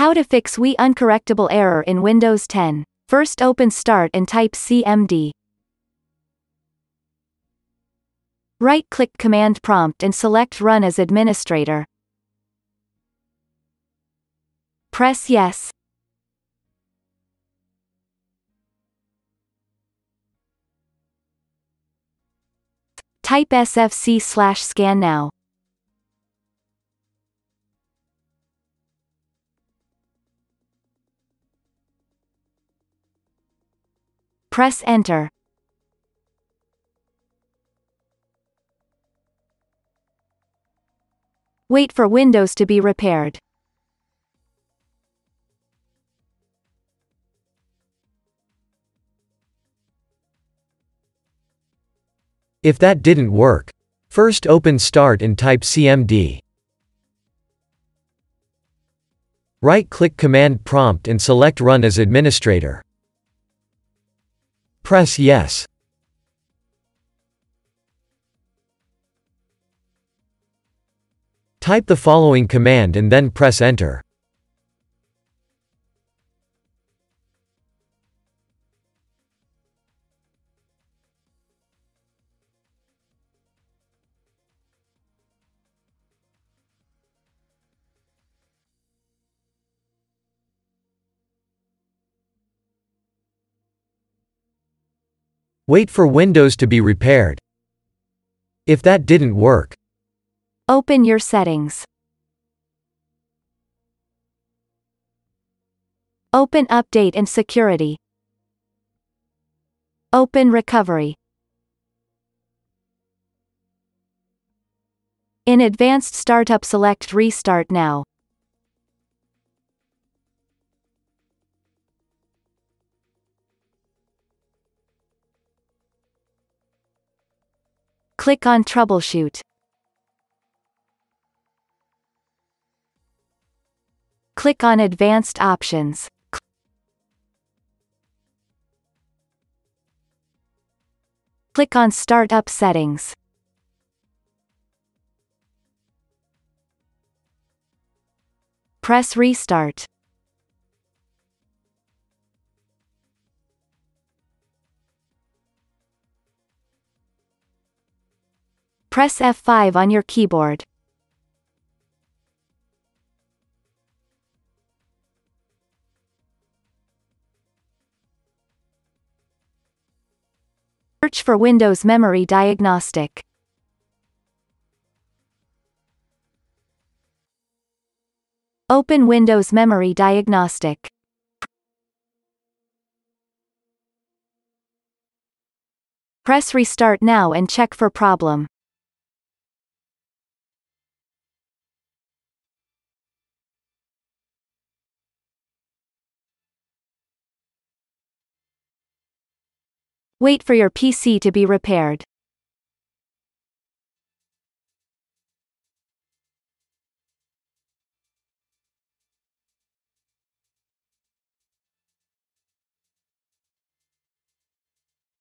How to fix WHEA uncorrectable error in Windows 10. First open Start and type CMD. Right-click Command Prompt and select Run as Administrator. Press Yes. Type SFC/scan now. Press Enter. Wait for Windows to be repaired. If that didn't work, first open Start and type CMD. Right-click Command Prompt and select Run as Administrator. Press Yes. Type the following command and then press Enter. Wait for Windows to be repaired. If that didn't work, open your settings. Open Update and Security. Open Recovery. In Advanced Startup select Restart Now. Click on Troubleshoot. Click on Advanced Options. Click on Startup Settings. Press Restart. Press F5 on your keyboard. Search for Windows Memory Diagnostic. Open Windows Memory Diagnostic. Press Restart Now and check for problem. Wait for your PC to be repaired.